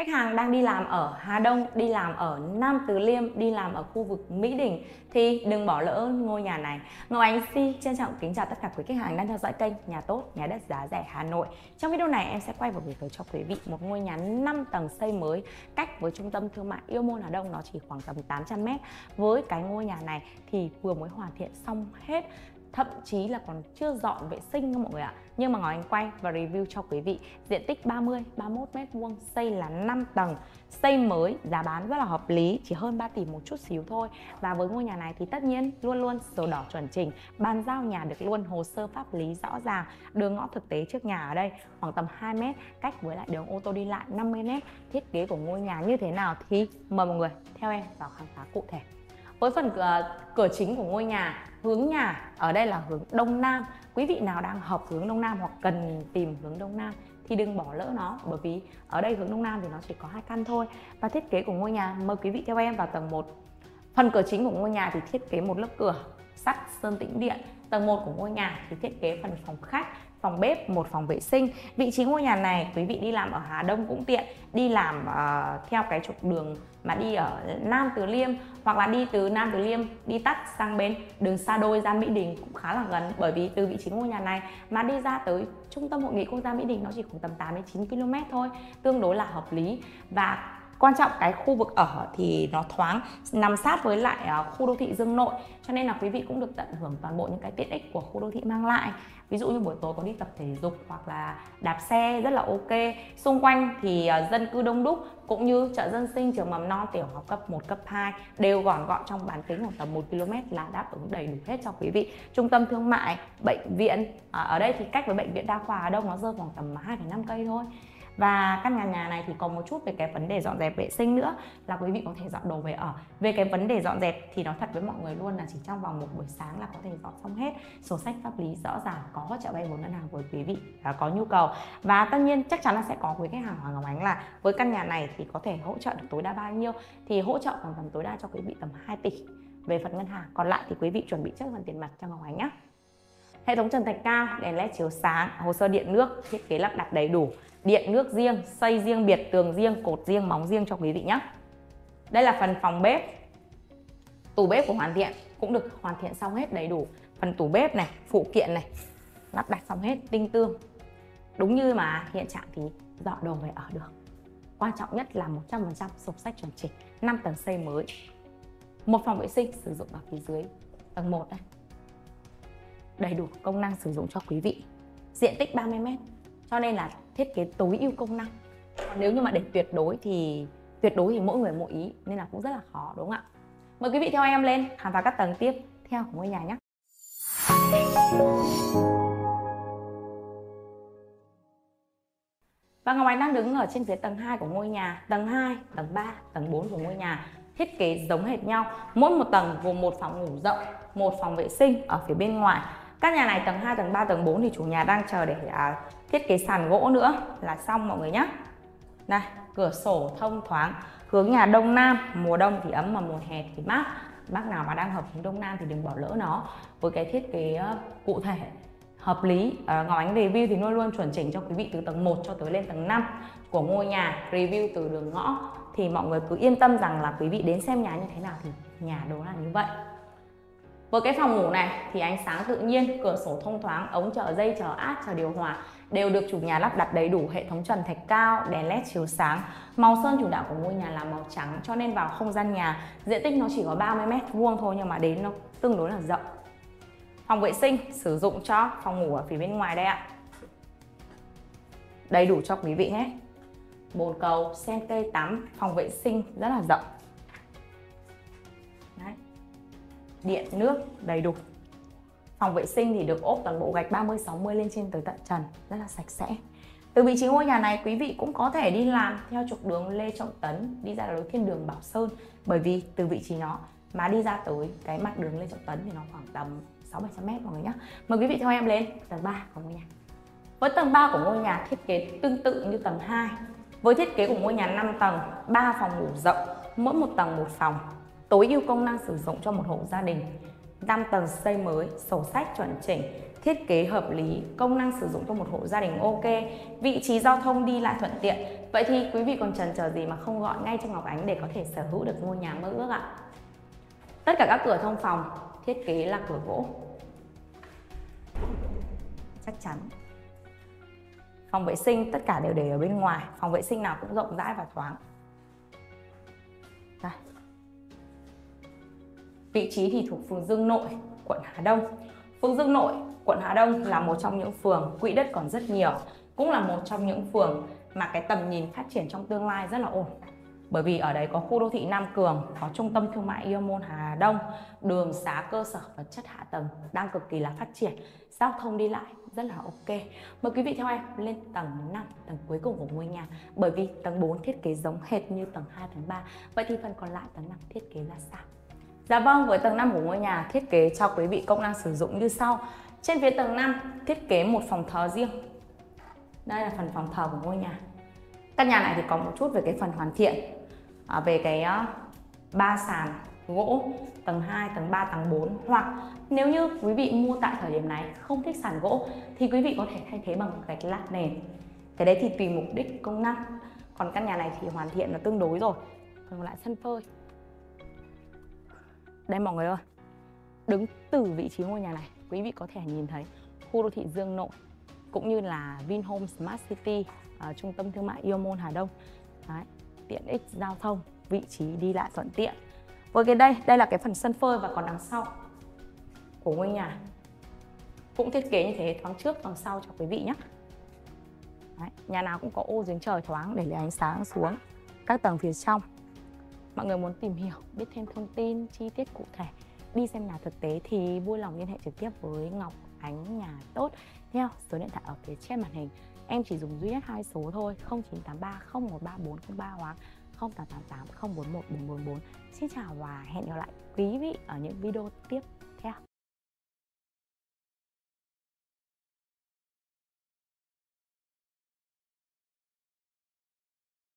Khách hàng đang đi làm ở Hà Đông, đi làm ở Nam Từ Liêm, đi làm ở khu vực Mỹ Đình thì đừng bỏ lỡ ngôi nhà này. Ngọc Anh xin trân trọng kính chào tất cả quý khách hàng đang theo dõi kênh Nhà Tốt, Nhà Đất Giá Rẻ Hà Nội. Trong video này em sẽ quay và gửi tới cho quý vị một ngôi nhà 5 tầng xây mới cách với trung tâm thương mại AEON Mall Hà Đông nó chỉ khoảng tầm 800 m. Với cái ngôi nhà này thì vừa mới hoàn thiện xong hết, thậm chí là còn chưa dọn vệ sinh các mọi người ạ. Nhưng mà Ngọc Anh quay và review cho quý vị diện tích 30-31 m2, xây là 5 tầng, xây mới, giá bán rất là hợp lý, chỉ hơn 3 tỷ một chút xíu thôi. Và với ngôi nhà này thì tất nhiên luôn luôn sổ đỏ chuẩn chỉnh, bàn giao nhà được luôn, hồ sơ pháp lý rõ ràng, đường ngõ thực tế trước nhà ở đây khoảng tầm 2 m, cách với lại đường ô tô đi lại 50 m. Thiết kế của ngôi nhà như thế nào thì mời mọi người theo em vào khám phá cụ thể. Với phần cửa chính của ngôi nhà, hướng nhà ở đây là hướng Đông Nam. Quý vị nào đang hợp hướng Đông Nam hoặc cần tìm hướng Đông Nam thì đừng bỏ lỡ nó, bởi vì ở đây hướng Đông Nam thì nó chỉ có 2 căn thôi. Và thiết kế của ngôi nhà, mời quý vị theo em vào tầng 1. Phần cửa chính của ngôi nhà thì thiết kế một lớp cửa sắt sơn tĩnh điện. Tầng 1 của ngôi nhà thì thiết kế phần phòng khách, phòng bếp, một phòng vệ sinh. Vị trí ngôi nhà này quý vị đi làm ở Hà Đông cũng tiện, đi làm theo cái trục đường mà đi ở Nam Từ Liêm, hoặc là đi từ Nam Từ Liêm đi tắt sang bên đường Sa Đôi ra Mỹ Đình cũng khá là gần, bởi vì từ vị trí ngôi nhà này mà đi ra tới trung tâm hội nghị quốc gia Mỹ Đình nó chỉ khoảng tầm 8 đến 9 km thôi, tương đối là hợp lý. Và quan trọng cái khu vực ở thì nó thoáng, nằm sát với lại khu đô thị Dương Nội, cho nên là quý vị cũng được tận hưởng toàn bộ những cái tiện ích của khu đô thị mang lại. Ví dụ như buổi tối có đi tập thể dục hoặc là đạp xe rất là ok. Xung quanh thì dân cư đông đúc, cũng như chợ dân sinh, trường mầm non, tiểu học cấp 1, cấp 2 đều gọn gọn trong bán kính khoảng tầm 1 km là đáp ứng đầy đủ hết cho quý vị. Trung tâm thương mại, bệnh viện, ở đây thì cách với bệnh viện đa khoa Hà Đông nó rơi khoảng tầm 2,5 cây thôi. Và căn nhà này thì có một chút về cái vấn đề dọn dẹp vệ sinh nữa, là quý vị có thể dọn đồ về ở. Về cái vấn đề dọn dẹp thì nói thật với mọi người luôn là chỉ trong vòng một buổi sáng là có thể dọn xong hết. Sổ sách pháp lý rõ ràng, có hỗ trợ vay vốn ngân hàng với quý vị có nhu cầu. Và tất nhiên chắc chắn là sẽ có quý khách hàng hỏi Ngọc Ánh là với căn nhà này thì có thể hỗ trợ được tối đa bao nhiêu, thì hỗ trợ khoảng tầm tối đa cho quý vị tầm 2 tỷ về phần ngân hàng, còn lại thì quý vị chuẩn bị trước phần tiền mặt cho Ngọc Ánh nhé. Hệ thống trần thạch cao, đèn led chiếu sáng, hồ sơ điện nước, thiết kế lắp đặt đầy đủ, điện nước riêng, xây riêng biệt, tường riêng, cột riêng, móng riêng cho quý vị nhé. Đây là phần phòng bếp, tủ bếp của hoàn thiện cũng được hoàn thiện xong hết đầy đủ. Phần tủ bếp này, phụ kiện này, lắp đặt xong hết tinh tương, đúng như mà hiện trạng thì dọn đồ về ở được. Quan trọng nhất là 100% sổ sách chuẩn chỉnh, 5 tầng xây mới, một phòng vệ sinh sử dụng ở phía dưới tầng 1 đây. Đầy đủ công năng sử dụng cho quý vị. Diện tích 30 m, cho nên là thiết kế tối ưu công năng. Còn nếu như mà để tuyệt đối thì mỗi người mỗi ý, nên là cũng rất là khó, đúng không ạ? Mời quý vị theo em lên khám phá các tầng tiếp theo của ngôi nhà nhé. Và Ngọc Anh đang đứng ở trên phía tầng 2 của ngôi nhà. Tầng 2, tầng 3, tầng 4 của ngôi nhà thiết kế giống hệt nhau. Mỗi một tầng gồm một phòng ngủ rộng, một phòng vệ sinh ở phía bên ngoài. Các nhà này tầng 2, tầng 3, tầng 4 thì chủ nhà đang chờ để thiết kế sàn gỗ nữa là xong mọi người nhé. Này, cửa sổ thông thoáng, hướng nhà Đông Nam, mùa đông thì ấm mà mùa hè thì mát. Bác nào mà đang hợp hướng Đông Nam thì đừng bỏ lỡ nó. Với cái thiết kế cụ thể hợp lý, Ngọc Ánh review thì luôn luôn chuẩn chỉnh cho quý vị từ tầng 1 cho tới lên tầng 5 của ngôi nhà, review từ đường ngõ, thì mọi người cứ yên tâm rằng là quý vị đến xem nhà như thế nào thì nhà đó là như vậy. Với cái phòng ngủ này thì ánh sáng tự nhiên, cửa sổ thông thoáng, ống chờ dây chờ át chờ điều hòa đều được chủ nhà lắp đặt đầy đủ, hệ thống trần thạch cao, đèn led chiếu sáng. Màu sơn chủ đạo của ngôi nhà là màu trắng, cho nên vào không gian nhà diện tích nó chỉ có 30 m2 thôi, nhưng mà đến nó tương đối là rộng. Phòng vệ sinh sử dụng cho phòng ngủ ở phía bên ngoài đây ạ. Đầy đủ cho quý vị hết. Bồn cầu, sen cây tắm, phòng vệ sinh rất là rộng. Đấy. Điện nước đầy đủ. Phòng vệ sinh thì được ốp toàn bộ gạch 30-60 lên trên tới tận trần, rất là sạch sẽ. Từ vị trí ngôi nhà này quý vị cũng có thể đi làm theo trục đường Lê Trọng Tấn, đi ra lối thiên đường Bảo Sơn, bởi vì từ vị trí nó mà đi ra tới cái mặt đường Lê Trọng Tấn thì nó khoảng tầm 600-700 m mọi người nhé. Mời quý vị theo em lên tầng 3 của ngôi nhà. Với tầng 3 của ngôi nhà thiết kế tương tự như tầng 2. Với thiết kế của ngôi nhà 5 tầng, 3 phòng ngủ rộng, mỗi một tầng một phòng, tối ưu công năng sử dụng cho một hộ gia đình. 5 tầng xây mới, sổ sách chuẩn chỉnh, thiết kế hợp lý, công năng sử dụng cho một hộ gia đình ok. Vị trí giao thông đi lại thuận tiện, Vậy thì quý vị còn chần chờ gì mà không gọi ngay cho Ngọc Ánh để có thể sở hữu được ngôi nhà mơ ước ạ? Tất cả các cửa thông phòng thiết kế là cửa gỗ. Chắc chắn. Phòng vệ sinh tất cả đều để ở bên ngoài. Phòng vệ sinh nào cũng rộng rãi và thoáng. Đây. Vị trí thì thuộc phường Dương Nội, quận Hà Đông. Phường Dương Nội, quận Hà Đông là một trong những phường quỹ đất còn rất nhiều, cũng là một trong những phường mà cái tầm nhìn phát triển trong tương lai rất là ổn. Bởi vì ở đấy có khu đô thị Nam Cường, có trung tâm thương mại AEON Mall Hà Đông, đường xá, cơ sở vật chất hạ tầng đang cực kỳ là phát triển, giao thông đi lại rất là ok. Mời quý vị theo em lên tầng 5, tầng cuối cùng của ngôi nhà, bởi vì tầng 4 thiết kế giống hệt như tầng 2, tầng 3. Vậy thì phần còn lại tầng 5 thiết kế ra sao? Dạ vâng, với tầng 5 của ngôi nhà thiết kế cho quý vị công năng sử dụng như sau. Trên phía tầng 5 thiết kế một phòng thờ riêng. Đây là phần phòng thờ của ngôi nhà. Căn nhà này thì có một chút về cái phần hoàn thiện, về cái ba sàn gỗ tầng 2, tầng 3, tầng 4, hoặc nếu như quý vị mua tại thời điểm này không thích sàn gỗ thì quý vị có thể thay thế bằng gạch lát nền. Cái đấy thì tùy mục đích công năng. Còn căn nhà này thì hoàn thiện là tương đối rồi. Còn lại sân phơi. Đây mọi người ơi, đứng từ vị trí ngôi nhà này quý vị có thể nhìn thấy khu đô thị Dương Nội cũng như là Vinhomes Smart City, trung tâm thương mại AEON Mall Hà Đông. Đấy, tiện ích giao thông, vị trí đi lại thuận tiện. Với cái đây là cái phần sân phơi và còn đằng sau của ngôi nhà cũng thiết kế như thế, thoáng trước thoáng sau cho quý vị nhé. Đấy, nhà nào cũng có ô giếng trời thoáng để lấy ánh sáng xuống các tầng phía trong. Mọi người muốn tìm hiểu, biết thêm thông tin chi tiết cụ thể, đi xem nhà thực tế thì vui lòng liên hệ trực tiếp với Ngọc Ánh Nhà Tốt theo số điện thoại ở phía trên màn hình. Em chỉ dùng duy nhất 2 số thôi, 0983 013403 hoặc 0888 041 444. Xin chào và hẹn gặp lại quý vị ở những video tiếp.